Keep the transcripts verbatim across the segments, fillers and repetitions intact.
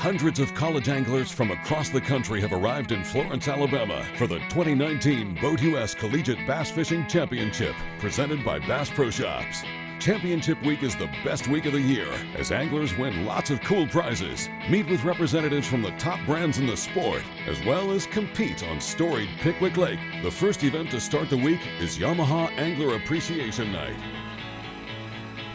Hundreds of college anglers from across the country have arrived in Florence, Alabama for the twenty nineteen Boat U S Collegiate Bass Fishing Championship, presented by Bass Pro Shops. Championship Week is the best week of the year as anglers win lots of cool prizes, meet with representatives from the top brands in the sport, as well as compete on storied Pickwick Lake. The first event to start the week is Yamaha Angler Appreciation Night.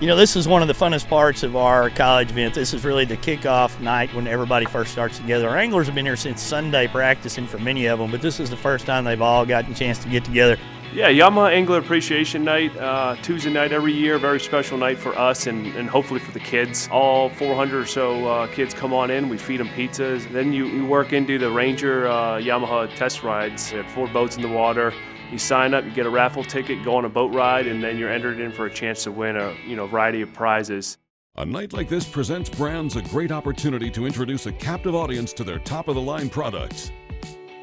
You know, this is one of the funnest parts of our college event. This is really the kickoff night when everybody first starts together. Our anglers have been here since Sunday practicing for many of them, but this is the first time they've all gotten a chance to get together. Yeah, Yamaha Angler Appreciation Night, uh, Tuesday night every year, very special night for us and, and hopefully for the kids. All four hundred or so uh, kids come on in, we feed them pizzas. Then you, you work into the Ranger uh, Yamaha test rides. They have four boats in the water. You sign up, you get a raffle ticket, go on a boat ride, and then you're entered in for a chance to win a you know variety of prizes. A night like this presents brands a great opportunity to introduce a captive audience to their top-of-the-line products.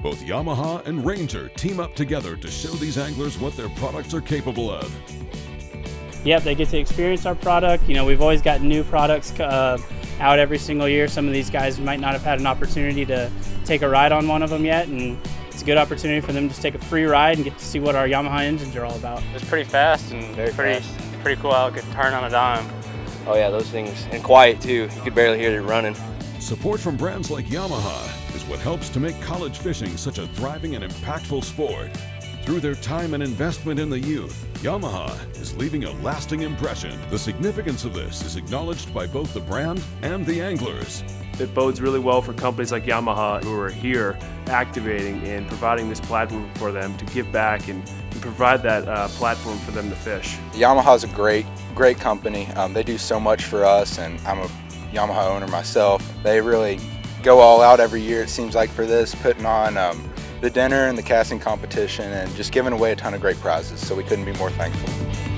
Both Yamaha and Ranger team up together to show these anglers what their products are capable of. Yep, they get to experience our product. You know, we've always got new products uh, out every single year. Some of these guys might not have had an opportunity to take a ride on one of them yet, and it's a good opportunity for them to just take a free ride and get to see what our Yamaha engines are all about. It's pretty fast and Very pretty, fast. pretty cool how it could turn on a dime. Oh yeah, those things, and quiet too. You could barely hear it running. Support from brands like Yamaha is what helps to make college fishing such a thriving and impactful sport. Through their time and investment in the youth, Yamaha is leaving a lasting impression. The significance of this is acknowledged by both the brand and the anglers. It bodes really well for companies like Yamaha who are here activating and providing this platform for them to give back and, and provide that uh, platform for them to fish. Yamaha's a great, great company. Um, they do so much for us, and I'm a Yamaha owner myself. They really go all out every year, it seems like, for this, putting on um, the dinner and the casting competition and just giving away a ton of great prizes, so we couldn't be more thankful.